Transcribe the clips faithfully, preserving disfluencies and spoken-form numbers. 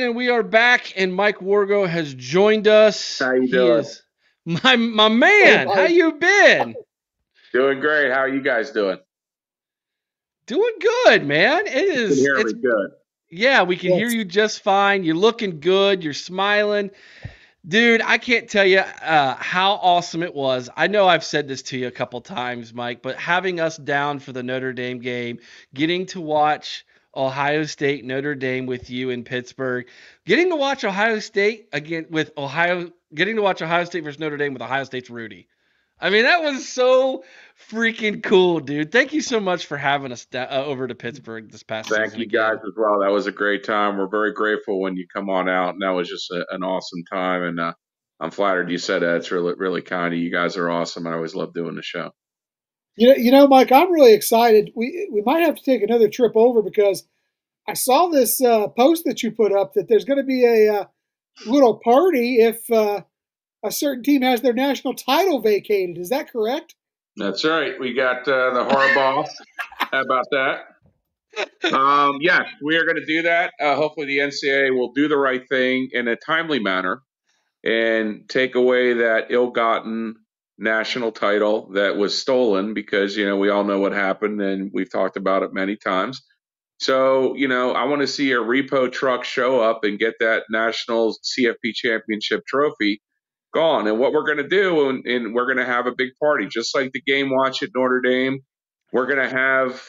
right, and we are back, and Mike Wargo has joined us. How you he doing? Is my my man, hey, how you been? Doing great. How are you guys doing? Doing good, man. It is. You can hear me good. Yeah, we can yes. hear you just fine. You're looking good. You're smiling. Dude, I can't tell you uh, how awesome it was. I know I've said this to you a couple times, Mike, but having us down for the Notre Dame game, getting to watch Ohio State, Notre Dame with you in Pittsburgh, getting to watch Ohio State again with Ohio, getting to watch Ohio State versus Notre Dame with Ohio State's Rudy. I mean, that was so freaking cool, dude. Thank you so much for having us da- uh, over to Pittsburgh this past Thank season. Thank you again. guys as well. That was a great time. We're very grateful when you come on out, and that was just a, an awesome time. And uh, I'm flattered you said that. It's really, really kind of you. You guys are awesome. I always love doing the show. You know, you know, Mike, I'm really excited. We we might have to take another trip over because I saw this uh, post that you put up that there's going to be a uh, little party if uh, – a certain team has their national title vacated. Is that correct? That's right. We got uh, the Harbaugh. How about that? Um, yeah, we are going to do that. Uh, hopefully the N C double A will do the right thing in a timely manner and take away that ill-gotten national title that was stolen because, you know, we all know what happened and we've talked about it many times. So, you know, I want to see a repo truck show up and get that national C F P championship trophy gone. And what we're going to do, and, and we're going to have a big party, just like the game watch at Notre Dame. We're going to have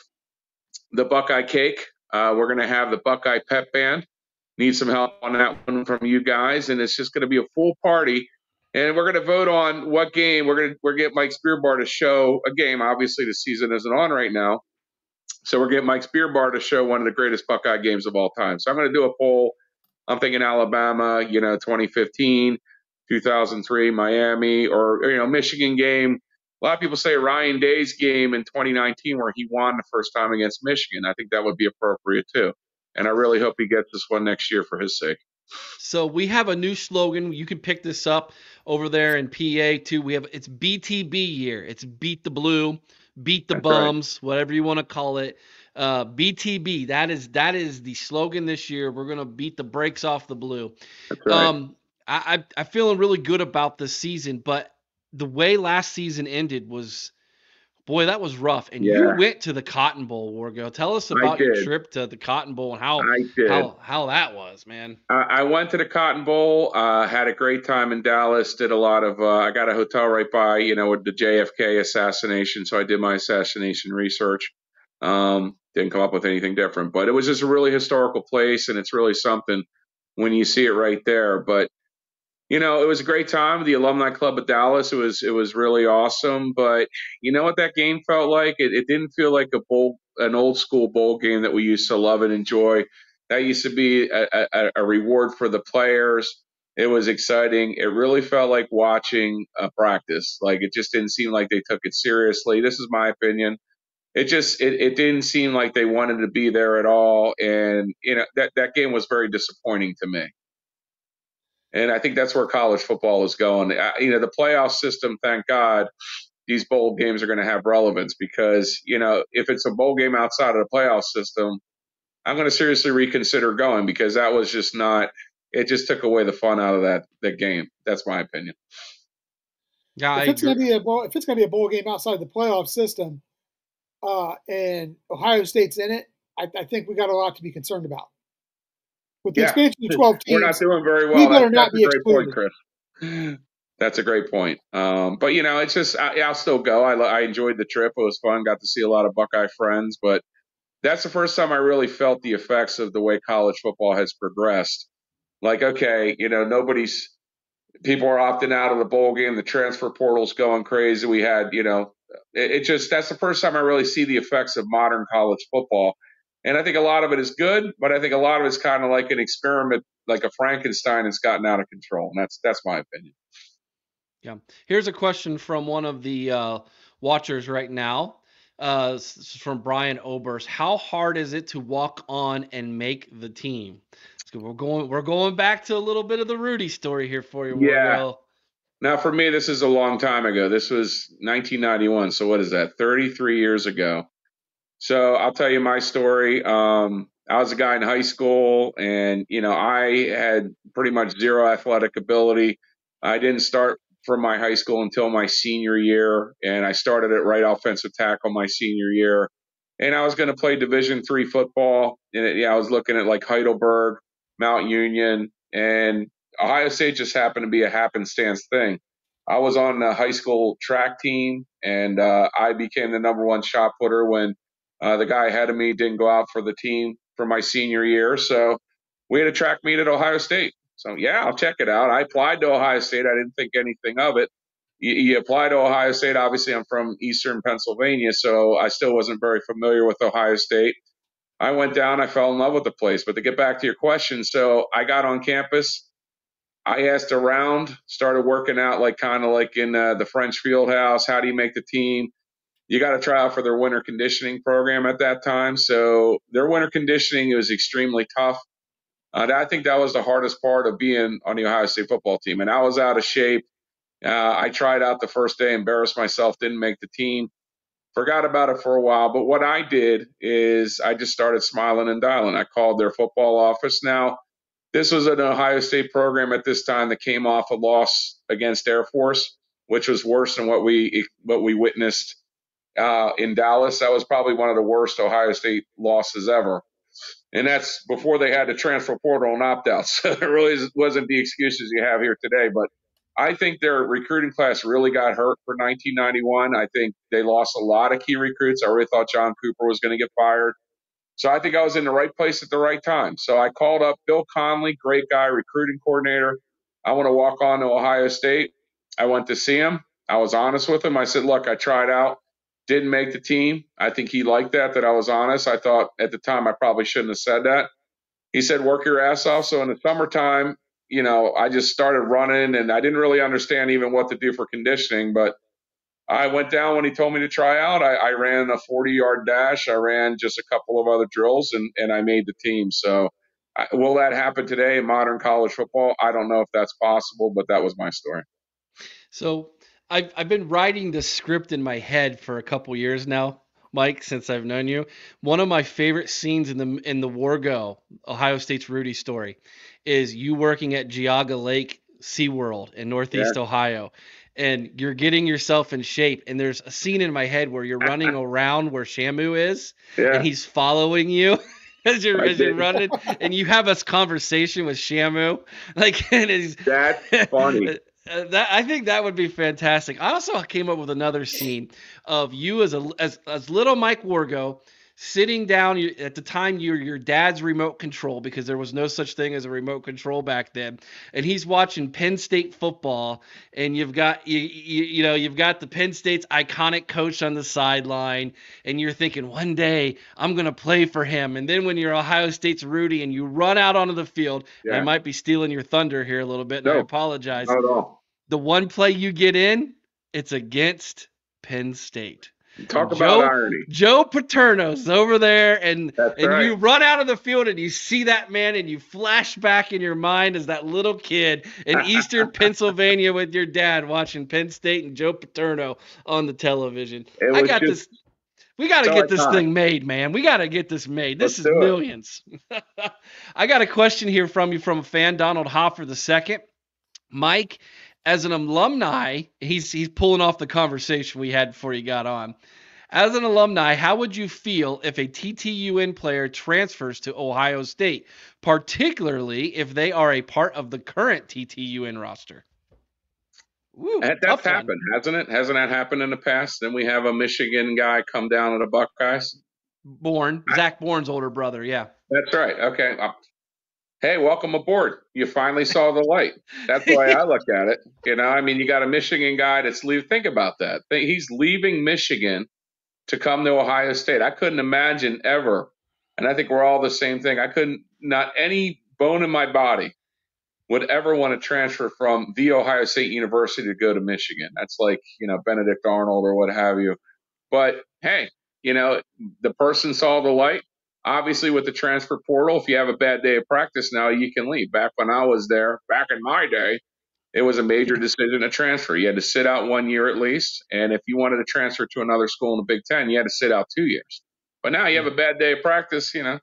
the Buckeye cake. Uh, we're going to have the Buckeye pep band. Need some help on that one from you guys. And it's just going to be a full party. And we're going to vote on what game. We're going to we're get Mike's Beer Bar to show a game. Obviously, the season isn't on right now. So we're getting Mike's Beer Bar to show one of the greatest Buckeye games of all time. So I'm going to do a poll. I'm thinking Alabama, you know, twenty fifteen. two thousand three, Miami, or, you know, Michigan game. A lot of people say Ryan Day's game in twenty nineteen where he won the first time against Michigan. I think that would be appropriate too. And I really hope he gets this one next year for his sake. So we have a new slogan. You can pick this up over there in P A too. We have, it's B T B year. It's beat the blue, beat the That's bums, right. whatever you want to call it. Uh, B T B, that is, that is the slogan this year. We're going to beat the brakes off the blue. That's right. Um, I, I'm feeling really good about this season, but the way last season ended was, boy, that was rough. And yeah. you went to the Cotton Bowl, Wargo. Tell us about your trip to the Cotton Bowl and how how, how that was, man. I, I went to the Cotton Bowl, uh, had a great time in Dallas, did a lot of uh, – I got a hotel right by, you know, with the J F K assassination, so I did my assassination research. Um, didn't come up with anything different. But it was just a really historical place, and it's really something when you see it right there. But you know, it was a great time. The Alumni Club of Dallas, it was it was really awesome. But you know what that game felt like? It, it didn't feel like a bowl, an old school bowl game that we used to love and enjoy. That used to be a, a, a reward for the players. It was exciting. It really felt like watching a practice. Like it just didn't seem like they took it seriously. This is my opinion. It just it, it didn't seem like they wanted to be there at all. And you know that that game was very disappointing to me. And I think that's where college football is going. I, you know, the playoff system, thank God, these bowl games are going to have relevance because, you know, if it's a bowl game outside of the playoff system, I'm going to seriously reconsider going because that was just not – it just took away the fun out of that, that game. That's my opinion. Yeah, if it's going to be a bowl, if it's going to be a bowl game outside the playoff system uh, and Ohio State's in it, I, I think we got a lot to be concerned about. With the yeah. expansion of twelve teams, we're not doing very well. We better that, not that's be a great excluded. Point, Chris. That's a great point. Um, but you know, it's just I, I'll still go. I, I enjoyed the trip; it was fun. Got to see a lot of Buckeye friends. But that's the first time I really felt the effects of the way college football has progressed. Like, okay, you know, nobody's people are opting out of the bowl game. The transfer portal's going crazy. We had, you know, it, it just that's the first time I really see the effects of modern college football. And I think a lot of it is good, but I think a lot of it's kind of like an experiment, like a Frankenstein that's gotten out of control. And that's that's my opinion. Yeah. Here's a question from one of the uh, watchers right now. Uh, this is from Brian Oberst. How hard is it to walk on and make the team? So we're going we're going back to a little bit of the Rudy story here for you. Yeah. Well, now, for me, this is a long time ago. This was nineteen ninety-one. So what is that? thirty-three years ago. So I'll tell you my story. Um, I was a guy in high school, and, you know, I had pretty much zero athletic ability. I didn't start from my high school until my senior year, and I started at right offensive tackle my senior year. And I was going to play Division three football, and it, yeah, I was looking at like Heidelberg, Mount Union, and Ohio State just happened to be a happenstance thing. I was on the high school track team, and uh, I became the number one shot putter when uh, the guy ahead of me didn't go out for the team for my senior year. So we had a track meet at Ohio State. So, yeah, I'll check it out. I applied to Ohio State. I didn't think anything of it. You, you apply to Ohio State. Obviously, I'm from Eastern Pennsylvania, so I still wasn't very familiar with Ohio State. I went down. I fell in love with the place. But to get back to your question, so I got on campus. I asked around, started working out like kind of like in uh, the French Field House. How do you make the team? You got to try out for their winter conditioning program at that time. So their winter conditioning was extremely tough. Uh, I think that was the hardest part of being on the Ohio State football team. And I was out of shape. Uh, I tried out the first day, embarrassed myself, didn't make the team. Forgot about it for a while. But what I did is I just started smiling and dialing. I called their football office. Now, this was an Ohio State program at this time that came off a loss against Air Force, which was worse than what we what we witnessed uh, in Dallas. That was probably one of the worst Ohio State losses ever. And that's before they had the transfer portal and opt-outs. So there really wasn't the excuses you have here today. But I think their recruiting class really got hurt for nineteen ninety-one. I think they lost a lot of key recruits. I really thought John Cooper was going to get fired. So I think I was in the right place at the right time. So I called up Bill Conley, great guy, recruiting coordinator. I want to walk on to Ohio State. I went to see him. I was honest with him. I said, look, I tried out, didn't make the team. I think he liked that, that I was honest. I thought at the time I probably shouldn't have said that. He said, work your ass off. So in the summertime, you know, I just started running, and I didn't really understand even what to do for conditioning, but I went down when he told me to try out. I, I ran a forty-yard dash. I ran just a couple of other drills, and, and I made the team. So I, will that happen today in modern college football? I don't know if that's possible, but that was my story. So I've, I've been writing this script in my head for a couple years now, Mike, since I've known you. One of my favorite scenes in the in the Wargo, Ohio State's Rudy story, is you working at Geauga Lake SeaWorld in Northeast yeah. Ohio. And you're getting yourself in shape. And there's a scene in my head where you're running around where Shamu is, yeah. and he's following you as you're, as you're running. And you have this conversation with Shamu. Like, and it's, that's funny. That, I think that would be fantastic. I also came up with another scene of you as a as, as little Mike Wargo sitting down. You, at the time, you're your dad's remote control, because there was no such thing as a remote control back then. And he's watching Penn State football, and you've got you you, you know you've got the Penn State's iconic coach on the sideline, and you're thinking, one day I'm gonna play for him. And then when you're Ohio State's Rudy and you run out onto the field, yeah. I might be stealing your thunder here a little bit. No, and I apologize. Not at all. The one play you get in, it's against Penn State. Talk about irony. Joe Paterno's over there, and, and you run out of the field, and you see that man, and you flash back in your mind as that little kid in Eastern Pennsylvania with your dad watching Penn State and Joe Paterno on the television. I got this. We got to get this thing made, man. We got to get this made. This is millions. I got a question here from you from a fan, Donald Hoffer the second. Mike, as an alumni, he's he's pulling off the conversation we had before you got on. As an alumni, how would you feel if a T T U N player transfers to Ohio State, particularly if they are a part of the current T T U N roster? Ooh, that's happened, hasn't it? Hasn't that happened in the past? Then we have a Michigan guy come down to the Buckeyes. Bourne, Zach Bourne's older brother, yeah. That's right, okay. I'm- Hey, welcome aboard. You finally saw the light. That's the way I look at it. You know, I mean, you got a Michigan guy that's leaving. Think about that. He's leaving Michigan to come to Ohio State. I couldn't imagine ever, and I think we're all the same thing. I couldn't, not any bone in my body would ever want to transfer from the Ohio State University to go to Michigan. That's like, you know, Benedict Arnold or what have you. But, hey, you know, the person saw the light. Obviously, with the transfer portal, if you have a bad day of practice now, you can leave. Back when I was there, back in my day, it was a major decision to transfer. You had to sit out one year at least. And if you wanted to transfer to another school in the Big Ten, you had to sit out two years. But now you have a bad day of practice, you know,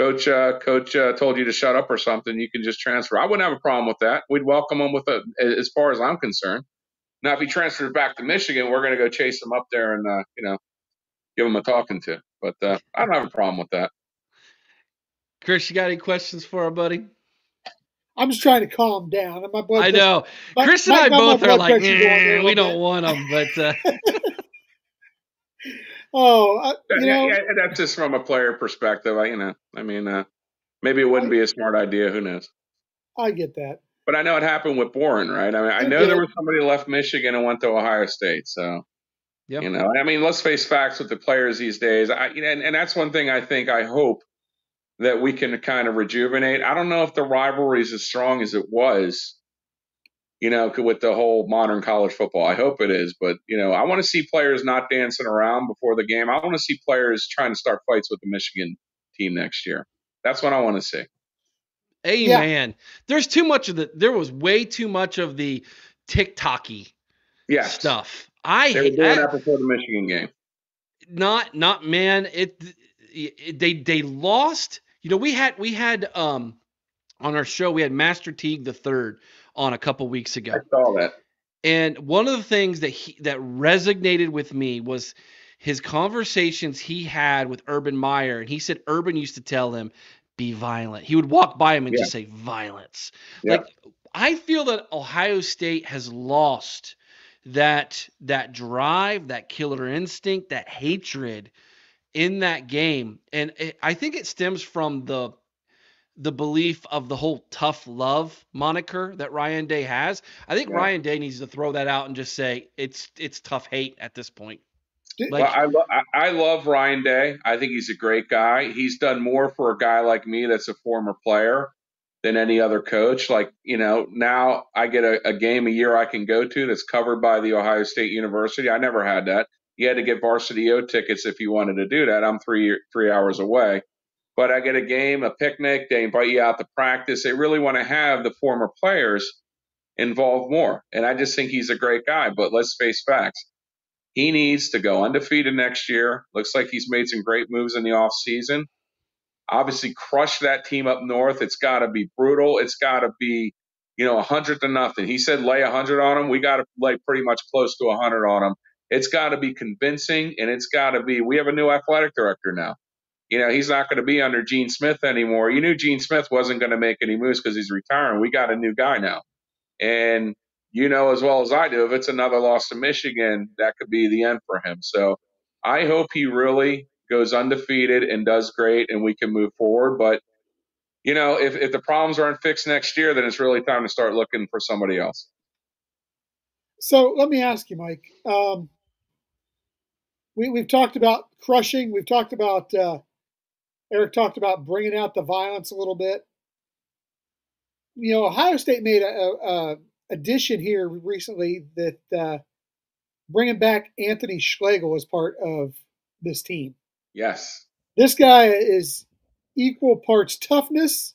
coach uh, coach uh, told you to shut up or something, you can just transfer. I wouldn't have a problem with that. We'd welcome him with a, as far as I'm concerned. Now, if he transferred back to Michigan, we're going to go chase him up there and, uh, you know, give him a talking to. But uh, I don't have a problem with that. Chris, you got any questions for our buddy? I'm just trying to calm down. And my blood I know. My, Chris and my, I my both are like, eh, we don't bit. want them. But, uh... oh, I, you know. Yeah, yeah, that's just from a player perspective. I, you know, I mean, uh, maybe it wouldn't I, be a smart idea. Who knows? I get that. But I know it happened with Boren, right? I mean, I know there was somebody who left Michigan and went to Ohio State. So, yep. you know, I mean, let's face facts with the players these days. I, you know, and, and that's one thing I think I hope that we can kind of rejuvenate. I don't know if the rivalry is as strong as it was, you know, with the whole modern college football. I hope it is. But, you know, I want to see players not dancing around before the game. I want to see players trying to start fights with the Michigan team next year. That's what I want to see. Amen. Yeah. There's too much of the, there was way too much of the TikTok-y yes. stuff. I they hate were doing that before the Michigan game. Not, not, man. It, it, they, they lost. You know, we had, we had, um, on our show, we had Master Teague the Third on a couple weeks ago. I saw that. And one of the things that he, that resonated with me was his conversations he had with Urban Meyer. And he said, Urban used to tell him, be violent. He would walk by him and yeah. just say violence. Yeah. Like, I feel that Ohio State has lost that, that drive, that killer instinct, that hatred in that game. And it, I think it stems from the, the belief of the whole tough love moniker that Ryan Day has. I think yeah. Ryan Day needs to throw that out and just say, it's, it's tough hate at this point. Like, well, I, lo- I love Ryan Day. I think he's a great guy. He's done more for a guy like me that's a former player than any other coach. Like, you know, now I get a, a game a year I can go to that's covered by the Ohio State University. I never had that. You had to get Varsity O tickets if you wanted to do that. I'm three three hours away. But I get a game, a picnic. They invite you out to practice. They really want to have the former players involved more. And I just think he's a great guy. But let's face facts. He needs to go undefeated next year. Looks like he's made some great moves in the offseason. Obviously, crush that team up north. It's got to be brutal. It's got to be, you know, one hundred to nothing. He said lay one hundred on them. We got to lay pretty much close to one hundred on them. It's got to be convincing, and it's got to be – we have a new athletic director now. You know, he's not going to be under Gene Smith anymore. You knew Gene Smith wasn't going to make any moves because he's retiring. We got a new guy now. And – you know as well as I do, if it's another loss to Michigan, that could be the end for him. So I hope he really goes undefeated and does great and we can move forward. But, you know, if, if the problems aren't fixed next year, then it's really time to start looking for somebody else. So let me ask you, Mike. Um, we, we've talked about crushing. We've talked about uh, – Eric talked about bringing out the violence a little bit. You know, Ohio State made a, a, a – addition here recently that uh, bringing back Anthony Schlegel as part of this team. Yes. This guy is equal parts toughness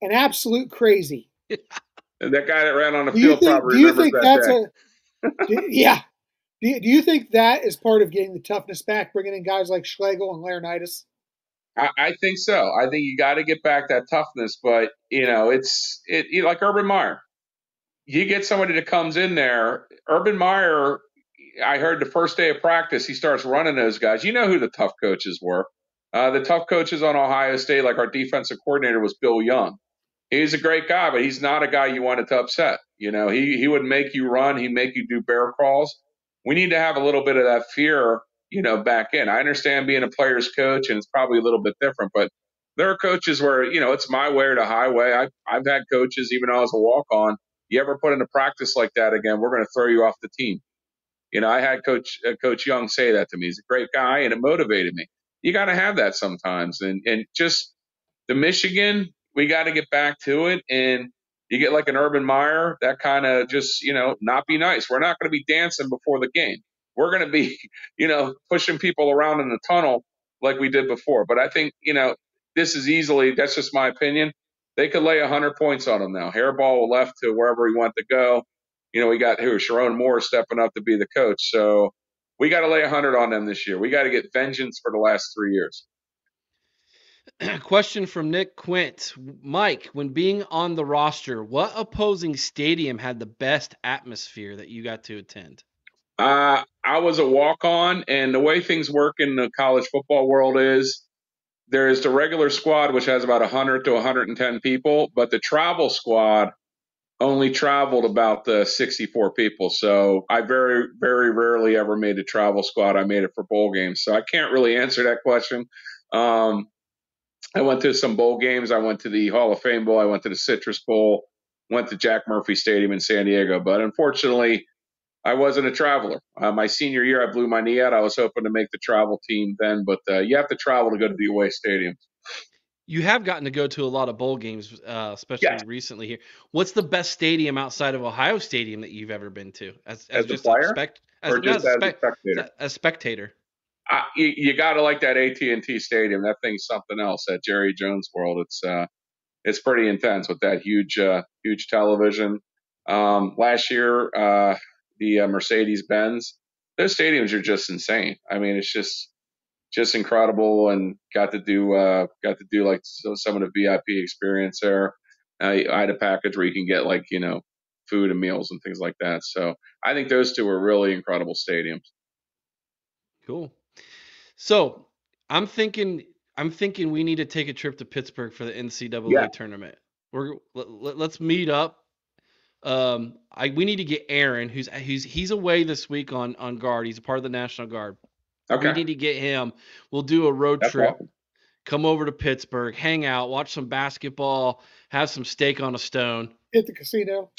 and absolute crazy. And that guy that ran on the do field think, probably do remembers you think that that's a, do, Yeah. Do, do you think that is part of getting the toughness back, bringing in guys like Schlegel and Laurinaitis? I, I think so. I think you got to get back that toughness, but, you know, it's it like Urban Meyer. You get somebody that comes in there. Urban Meyer, I heard the first day of practice, he starts running those guys. You know who the tough coaches were. Uh, the tough coaches on Ohio State, like our defensive coordinator, was Bill Young. He's a great guy, but he's not a guy you wanted to upset. You know, he he would make you run. He'd make you do bear crawls. We need to have a little bit of that fear, you know, back in. I understand being a player's coach, and it's probably a little bit different, but there are coaches where, you know, it's my way or the highway. I, I've had coaches, even though I was a walk-on, you ever put into practice like that again, we're going to throw you off the team. You know, I had Coach uh, Coach Young say that to me. He's a great guy, and it motivated me. You got to have that sometimes. And and just the Michigan, we got to get back to it. And you get like an Urban Meyer, that kind of just, you know, not be nice. We're not going to be dancing before the game. We're going to be, you know, pushing people around in the tunnel like we did before. But I think, you know, this is easily, that's just my opinion. They could lay one hundred points on him now. Hairball left to wherever he wanted to go. You know, we got who? Sharon Moore stepping up to be the coach. So we got to lay one hundred on them this year. We got to get vengeance for the last three years. Question from Nick Quint. Mike, when being on the roster, what opposing stadium had the best atmosphere that you got to attend? Uh, I was a walk-on, and the way things work in the college football world is there is the regular squad, which has about one hundred to one hundred ten people, but the travel squad only traveled about the sixty-four people. So I very, very rarely ever made a travel squad. I made it for bowl games. So I can't really answer that question. Um, I went to some bowl games. I went to the Hall of Fame Bowl. I went to the Citrus Bowl, went to Jack Murphy Stadium in San Diego. But unfortunately, I wasn't a traveler. Uh, my senior year, I blew my knee out. I was hoping to make the travel team then, but uh, you have to travel to go to the away stadium. You have gotten to go to a lot of bowl games, uh, especially yeah. recently here. What's the best stadium outside of Ohio Stadium that you've ever been to? As, as, as just a player? Spect- as, or just as, as a spectator? A spectator. I, you you got to like that A T and T Stadium. That thing's something else. That Jerry Jones world. It's uh, it's pretty intense with that huge, uh, huge television. Um, last year, uh, the uh, Mercedes Benz. Those stadiums are just insane. I mean, it's just just incredible. And got to do uh, got to do like so, some of the V I P experience there. I, I had a package where you can get like you know food and meals and things like that. So I think those two are really incredible stadiums. Cool. So I'm thinking, I'm thinking we need to take a trip to Pittsburgh for the N C double A yeah. tournament. We're let, let's meet up. Um, I, we need to get Aaron, who's, who's, he's away this week on, on guard. He's a part of the National Guard. Okay. We need to get him. We'll do a road That's trip, awesome. Come over to Pittsburgh, hang out, watch some basketball, have some steak on a stone. Hit the casino.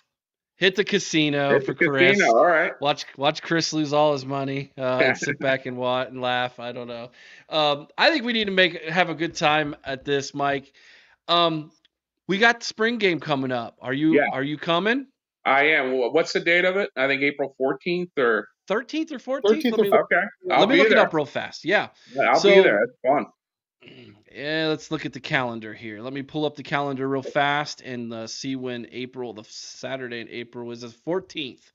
Hit the casino Hit for the Chris. Casino, all right. Watch watch Chris lose all his money. Uh, and sit back and watch and laugh. I don't know. Um, I think we need to make have a good time at this, Mike. Um, we got the spring game coming up. Are you yeah. are you coming? I am. What's the date of it? I think April fourteenth or thirteenth or fourteenth. Let me, okay. I'll let me look there. it up real fast. Yeah. yeah I'll so, be there. It's fun. Yeah, let's look at the calendar here. Let me pull up the calendar real fast and uh, see when April, the Saturday in April, is the fourteenth.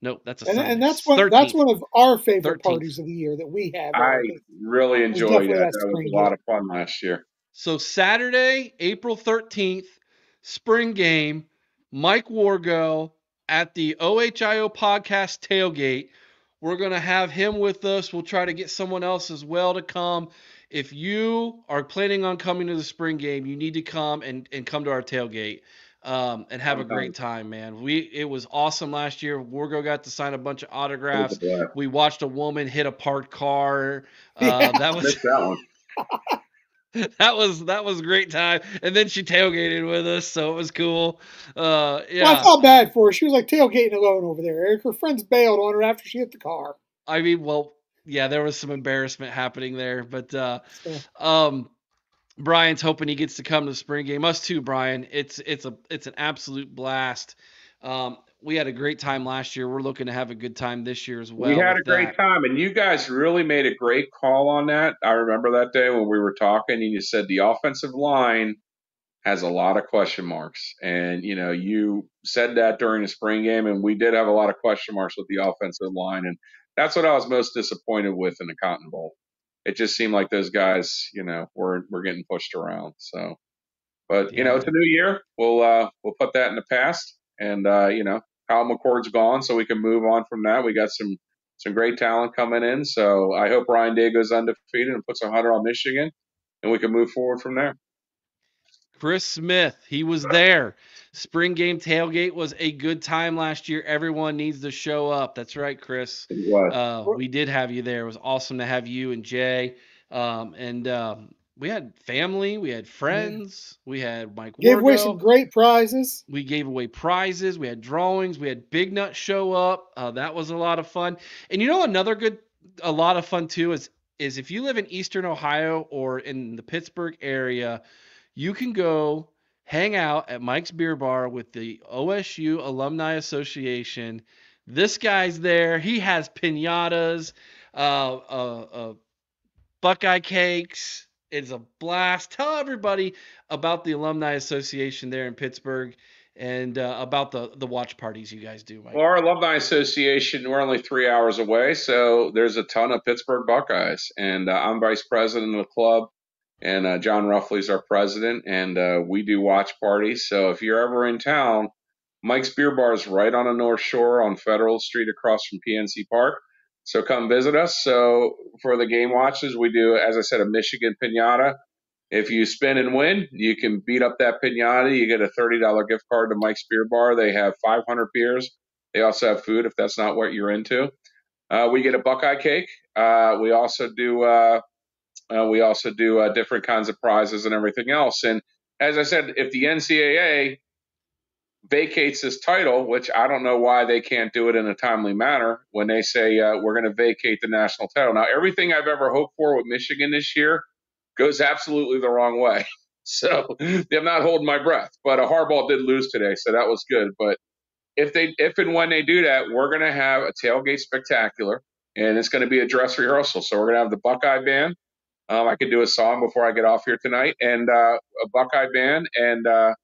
Nope, that's a and, Sunday. And that's one, that's one of our favorite thirteenth. Parties of the year that we have. I really enjoyed that. That was a lot of fun last year. So Saturday, April thirteenth, spring game, Mike Wargo at the O H I O Podcast tailgate. We're going to have him with us. We'll try to get someone else as well to come. If you are planning on coming to the spring game, you need to come and, and come to our tailgate um, and have a great time, man. We It was awesome last year. Wargo got to sign a bunch of autographs. We watched a woman hit a parked car. Uh, yeah. That was that, one. that was that was a great time. And then she tailgated with us, so it was cool. Uh, yeah. Well, I felt bad for her. She was like tailgating alone over there, Eric. Her friends bailed on her after she hit the car. I mean, well. Yeah, there was some embarrassment happening there, but uh, um, Brian's hoping he gets to come to the spring game. Us too, Brian. It's it's a it's an absolute blast. Um, we had a great time last year. We're looking to have a good time this year as well. We had a great that. time, and you guys really made a great call on that. I remember that day when we were talking, and you said the offensive line has a lot of question marks, and you know you said that during the spring game, and we did have a lot of question marks with the offensive line, and. That's what I was most disappointed with in the Cotton Bowl. It just seemed like those guys, you know, were were getting pushed around. So, but yeah. you know, it's a new year. We'll uh, we'll put that in the past, and uh, you know, Kyle McCord's gone, so we can move on from that. We got some some great talent coming in. So I hope Ryan Day goes undefeated and puts one hundred on Michigan, and we can move forward from there. Chris Smith, he was there. Spring game tailgate was a good time last year. Everyone needs to show up. That's right, Chris. Uh, we did have you there. It was awesome to have you and Jay. Um, and um, we had family. We had friends. We had Mike Wargo. Gave away some great prizes. We gave away prizes. We had drawings. We had Big Nut show up. Uh, that was a lot of fun. And you know another good – a lot of fun too is is if you live in Eastern Ohio or in the Pittsburgh area – you can go hang out at Mike's Beer Bar with the O S U Alumni Association. This guy's there. He has pinatas, uh, uh, uh, Buckeye cakes. It's a blast. Tell everybody about the Alumni Association there in Pittsburgh and uh, about the, the watch parties you guys do, Mike. Well, our Alumni Association, we're only three hours away, so there's a ton of Pittsburgh Buckeyes. And uh, I'm vice president of the club. and uh, John Ruffley's our president, and uh, we do watch parties. So if you're ever in town, Mike's Beer Bar is right on the North Shore on Federal Street across from P N C Park. So come visit us. So for the game watches, we do, as I said, a Michigan pinata. If you spin and win, you can beat up that pinata. You get a thirty dollars gift card to Mike's Beer Bar. They have five hundred beers. They also have food if that's not what you're into. Uh, we get a Buckeye cake. Uh, we also do uh, uh, we also do uh, different kinds of prizes and everything else. And as I said, if the N C double A vacates this title, which I don't know why they can't do it in a timely manner, when they say uh, we're going to vacate the national title. Now, everything I've ever hoped for with Michigan this year goes absolutely the wrong way. So I'm not holding my breath. But a Harbaugh did lose today, so that was good. But if they, if and when they do that, we're going to have a tailgate spectacular, and it's going to be a dress rehearsal. So we're going to have the Buckeye band. Um, I could do a song before I get off here tonight, and uh, a Buckeye band, and uh,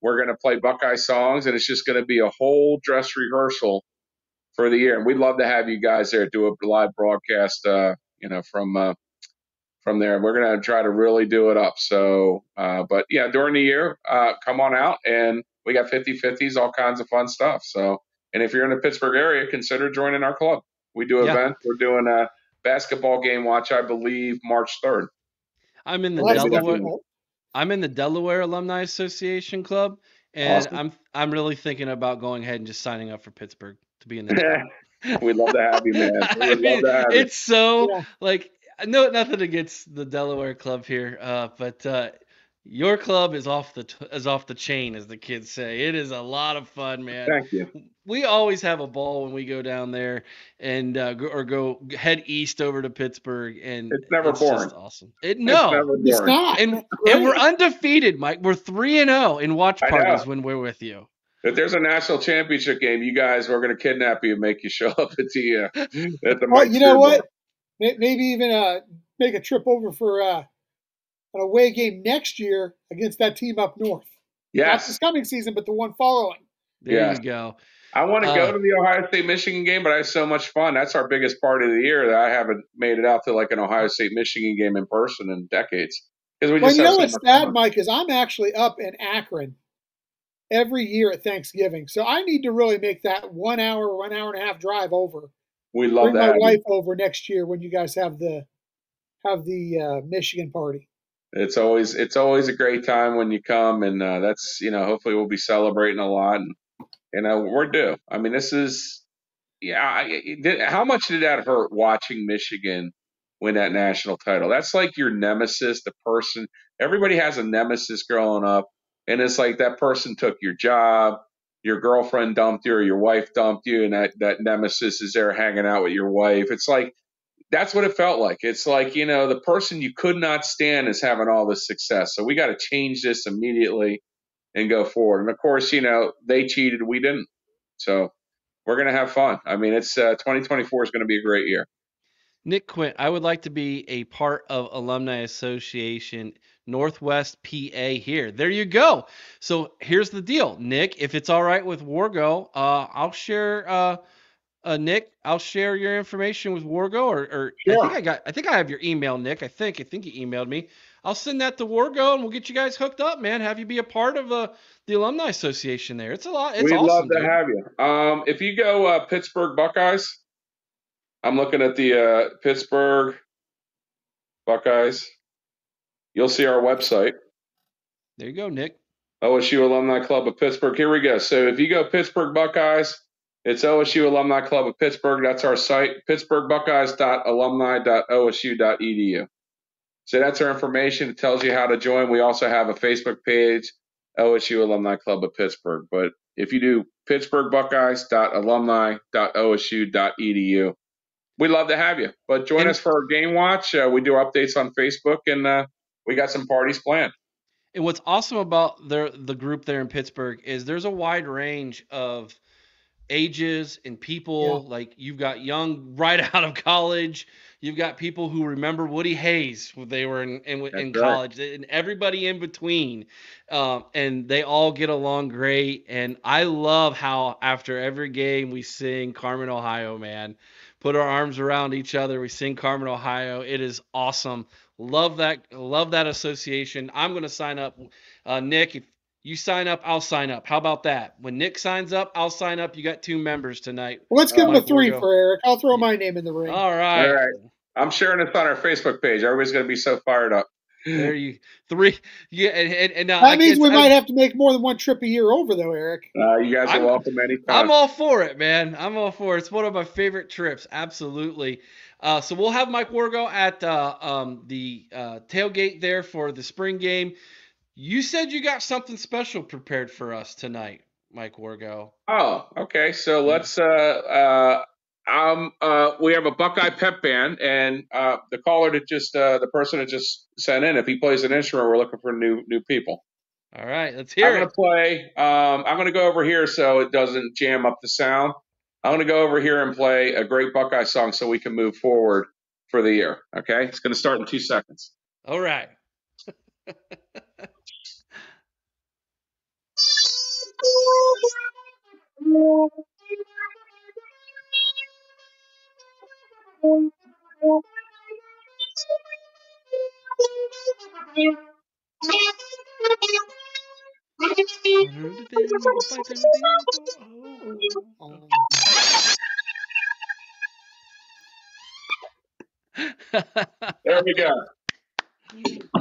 we're going to play Buckeye songs, and it's just going to be a whole dress rehearsal for the year. And we'd love to have you guys there, do a live broadcast, uh, you know, from uh, from there. We're going to try to really do it up. So, uh, but yeah, during the year, uh, come on out, and we got fifty fifties, all kinds of fun stuff. So, and if you're in the Pittsburgh area, consider joining our club. We do yeah. events. We're doing a basketball game watch, I believe, March third. I'm in the well, Delaware. I'm in the Delaware Alumni Association Club, and awesome. I'm I'm really thinking about going ahead and just signing up for Pittsburgh to be in there. We'd love to have you, man. We'd love mean, to have it's you. so yeah. like no nothing against the Delaware club here, uh, but uh, your club is off the t- is off the chain, as the kids say. It is a lot of fun, man. Thank you. We always have a ball when we go down there and uh, go, or go head east over to Pittsburgh, and it's never it's boring. Just awesome. It no, it's, never it's not. And and we're undefeated, Mike. We're three and zero in watch parties when we're with you. If there's a national championship game, you guys are going to kidnap you and make you show up at the uh, at the. Well, you know what? Bar. Maybe even uh, make a trip over for uh, an away game next year against that team up north. Yes, not this coming season, but the one following. There yeah. you go. I want to uh, go to the Ohio State-Michigan game, but I have so much fun. That's our biggest party of the year that I haven't made it out to like an Ohio State-Michigan game in person in decades. We well, just you know so what's that, fun. Mike, is I'm actually up in Akron every year at Thanksgiving. So I need to really make that one hour, one hour and a half drive over. We love Bring that. Bring my wife over next year when you guys have the have the uh, Michigan party. It's always it's always a great time when you come, and uh, that's, you know, hopefully we'll be celebrating a lot. And, And uh, we're due. I mean, this is, yeah. I, did, how much did that hurt watching Michigan win that national title? That's like your nemesis, the person. Everybody has a nemesis growing up, and it's like that person took your job, your girlfriend dumped you, or your wife dumped you, and that that nemesis is there hanging out with your wife. It's like that's what it felt like. It's like, you know, the person you could not stand is having all this success. So we got to change this immediately and go forward. And of course, you know, they cheated, we didn't. So we're going to have fun. I mean, it's uh, twenty twenty-four is going to be a great year. Nick Quint, I would like to be a part of Alumni Association Northwest P A here. There you go. So here's the deal, Nick. If it's all right with Wargo, uh, I'll share uh, uh, Nick. I'll share your information with Wargo, or, or sure. I think I got. I think I have your email, Nick. I think. I think you emailed me. I'll send that to Wargo, and we'll get you guys hooked up, man. Have you be a part of uh, the Alumni Association there. It's a lot. It's We'd awesome, love to dude. have you. Um, if you go uh, Pittsburgh Buckeyes, I'm looking at the uh, Pittsburgh Buckeyes. You'll see our website. There you go, Nick. O S U Alumni Club of Pittsburgh. Here we go. So if you go Pittsburgh Buckeyes, it's O S U Alumni Club of Pittsburgh. That's our site, pittsburgh buckeyes dot alumni dot o s u dot e d u. So that's our information. It tells you how to join. We also have a Facebook page, O S U Alumni Club of Pittsburgh. But if you do pittsburgh buckeyes dot alumni dot o s u dot e d u, we'd love to have you. But join and, us for our game watch. Uh, we do updates on Facebook, and uh, we got some parties planned. And what's awesome about the, the group there in Pittsburgh is there's a wide range of ages and people. Yeah. Like you've got young right out of college. You've got people who remember Woody Hayes when they were in in, in college, right. And everybody in between, um, and they all get along great. And I love how after every game we sing Carmen Ohio, man, put our arms around each other. We sing Carmen Ohio. It is awesome. Love that. Love that association. I'm going to sign up. Uh, Nick, if you sign up, I'll sign up. How about that? When Nick signs up, I'll sign up. You got two members tonight. Well, let's give uh, him a three for Eric. I'll throw my name in the ring. All right. All right. I'm sharing this on our Facebook page. Everybody's going to be so fired up. There you three. Yeah, and, and, and uh, that means we I, might have to make more than one trip a year over, though, Eric. Uh, you guys are I'm, welcome anytime. I'm all for it, man. I'm all for it. It's one of my favorite trips. Absolutely. Uh, so we'll have Mike Wargo at uh, um, the uh, tailgate there for the spring game. You said you got something special prepared for us tonight, Mike Wargo. Oh, okay. So let's. Uh, uh, Um, uh, we have a Buckeye pep band, and uh, the caller that just uh, the person that just sent in, if he plays an instrument, we're looking for new new people. All right, let's hear I'm it. I'm gonna play. Um, I'm gonna go over here so it doesn't jam up the sound. I'm gonna go over here and play a great Buckeye song so we can move forward for the year. Okay, it's gonna start in two seconds. All right. Thank There we go.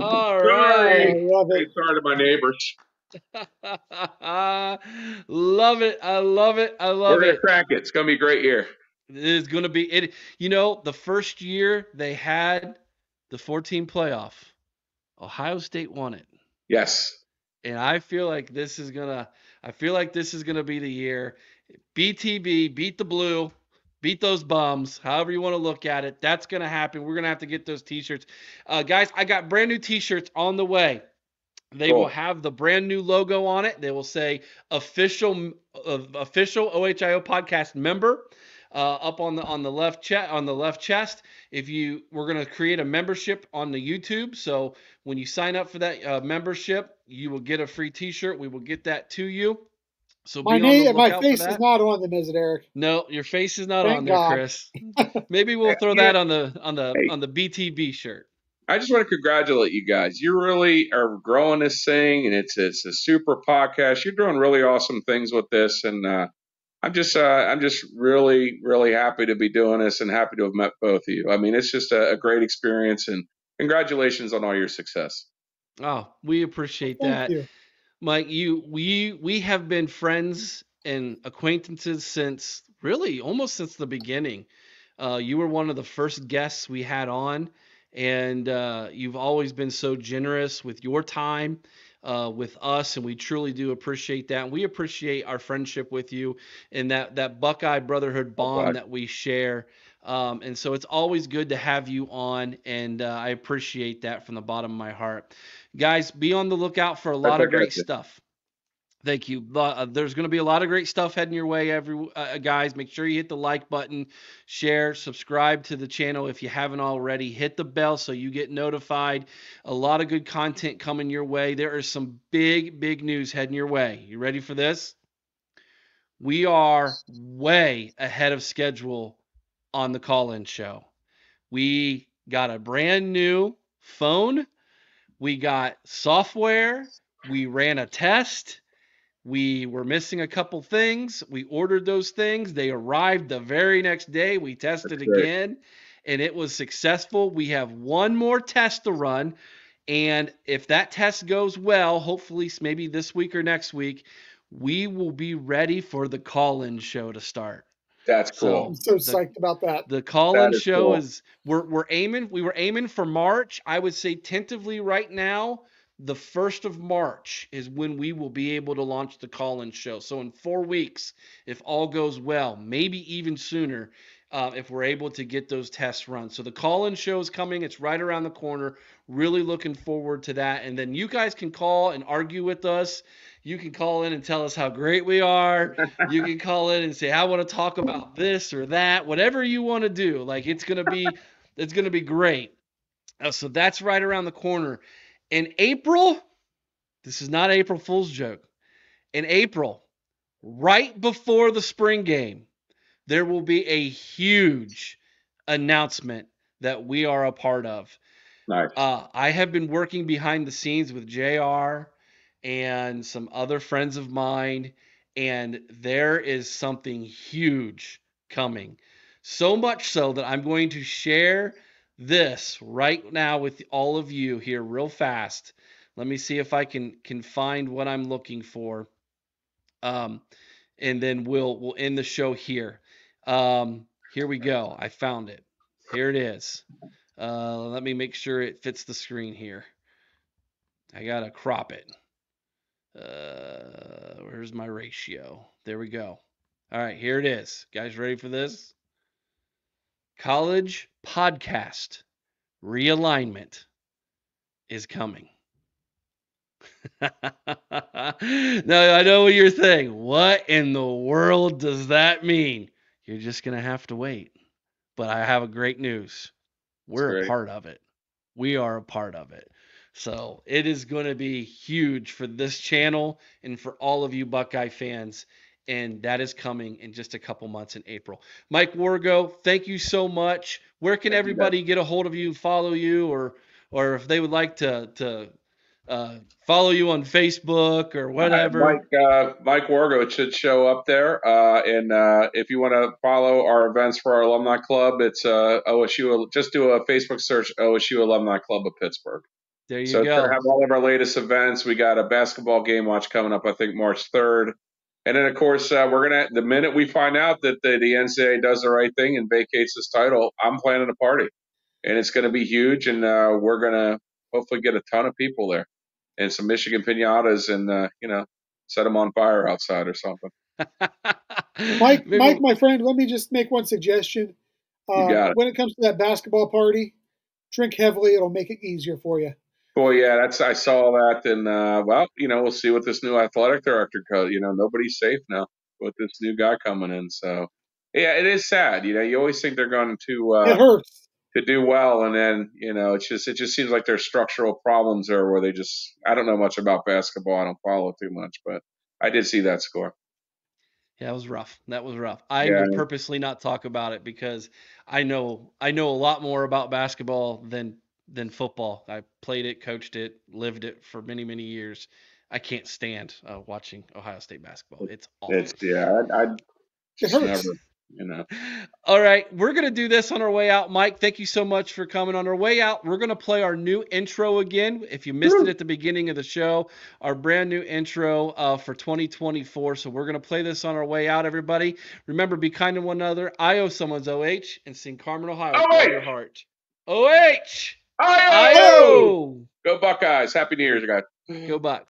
All right. I love it. Sorry to my neighbors. Love it. I love it. I love it. We're gonna crack it. It's gonna be a great year. It is going to be it. You know, the first year they had the fourteen playoff, Ohio State won it. Yes. And I feel like this is going to, I feel like this is going to be the year. B T B, beat the blue, beat those bums, however you want to look at it. That's going to happen. We're going to have to get those t-shirts. Uh, guys, I got brand new t-shirts on the way. They cool. will have the brand new logo on it. They will say official, uh, official O H I O podcast member. Uh, up on the on the left chat on the left chest. If you we're gonna create a membership on the YouTube, so when you sign up for that uh, membership, you will get a free T-shirt. We will get that to you. So my be name, on the lookout my face for that. Is not on them, is it, Eric? No, your face is not Thank on there, God. Chris. Maybe we'll throw that on the on the hey, on the B T B shirt. I just want to congratulate you guys. You really are growing this thing, and it's it's a super podcast. You're doing really awesome things with this, and. uh I'm just, uh, I'm just really, really happy to be doing this and happy to have met both of you. I mean, it's just a, a great experience, and congratulations on all your success. Oh, we appreciate that. Thank you. Mike, you, we, we have been friends and acquaintances since really almost since the beginning. Uh, you were one of the first guests we had on, and uh, you've always been so generous with your time. Uh, with us, and we truly do appreciate that. And we appreciate our friendship with you and that that Buckeye brotherhood bond oh, that we share. Um, and so it's always good to have you on, and uh, I appreciate that from the bottom of my heart. Guys, be on the lookout for a lot That's of great it. stuff. Thank you. Uh, there's going to be a lot of great stuff heading your way, every uh, guys. Make sure you hit the like button, share, subscribe to the channel if you haven't already. Hit the bell so you get notified. A lot of good content coming your way. There is some big, big news heading your way. You ready for this? We are way ahead of schedule on the call-in show. We got a brand new phone. We got software. We ran a test. We were missing a couple things. We ordered those things. They arrived the very next day. We tested That's again, great. and it was successful. We have one more test to run, and if that test goes well, hopefully maybe this week or next week, we will be ready for the call-in show to start. That's cool. So I'm so psyched the, about that. The call-in show cool. is we're we're aiming. We were aiming for March. I would say tentatively right now. The first of March is when we will be able to launch the call-in show. So in four weeks, if all goes well, maybe even sooner, uh, if we're able to get those tests run. So the call-in show is coming. It's right around the corner. Really looking forward to that. And then you guys can call and argue with us. You can call in and tell us how great we are. You can call in and say, I want to talk about this or that, whatever you want to do. Like it's going to be, it's going to be great. Uh, so that's right around the corner. In April, this is not an April Fool's joke. In April, right before the spring game, there will be a huge announcement that we are a part of. Nice. Uh, I have been working behind the scenes with J R and some other friends of mine, and there is something huge coming. So much so that I'm going to share this right now with all of you here real fast. Let me see if I can can find what I'm looking for. Um, and then we'll we'll end the show here. Um, here we go. I found it. Here it is. Uh, let me make sure it fits the screen here. I gotta crop it. Uh, where's my ratio? There we go. All right, here it is. Guys, ready for this? College podcast realignment is coming. Now, I know what you're saying. What in the world does that mean? You're just going to have to wait. But I have a great news. We're great. a part of it. We are a part of it. So it is going to be huge for this channel and for all of you Buckeye fans. And that is coming in just a couple months in April. Mike Wargo, thank you so much. Where can thank everybody you, get a hold of you, follow you, or or if they would like to to uh, follow you on Facebook or whatever? Uh, Mike, uh, Mike Wargo, it should show up there. Uh, and uh, if you want to follow our events for our alumni club, it's uh, O S U. Just do a Facebook search, O S U Alumni Club of Pittsburgh. There you so go. So have all of our latest events. We got a basketball game watch coming up, I think March third. And then, of course, uh, we're going to – the minute we find out that the, the N C double A does the right thing and vacates this title, I'm planning a party. And it's going to be huge, and uh, we're going to hopefully get a ton of people there and some Michigan piñatas and, uh, you know, set them on fire outside or something. Mike, Maybe. Mike, my friend, let me just make one suggestion. Uh, you got it. When it comes to that basketball party, drink heavily. It'll make it easier for you. Well, yeah, that's I saw that, and uh, well, you know, we'll see what this new athletic director goes. You know, nobody's safe now with this new guy coming in. So, yeah, it is sad. You know, you always think they're going to uh, it hurts. to do well, and then you know, it's just it just seems like there's structural problems there where they just. I don't know much about basketball. I don't follow too much, but I did see that score. Yeah, that was rough. That was rough. I yeah. would purposely not talk about it because I know I know a lot more about basketball than. than football. I played it, coached it, lived it for many, many years. I can't stand uh, watching Ohio State basketball. It's awful. It's, yeah, I, I just never, you know. All right, we're going to do this on our way out. Mike, thank you so much for coming. On our way out, we're going to play our new intro again. If you missed Woo. it at the beginning of the show, our brand new intro uh, for twenty twenty-four. So we're going to play this on our way out, everybody. Remember, be kind to one another. I owe someone's O H and sing Carmen Ohio with all your heart. O H! I O! Go Buckeyes. Happy New Year's, guys. Go Buck.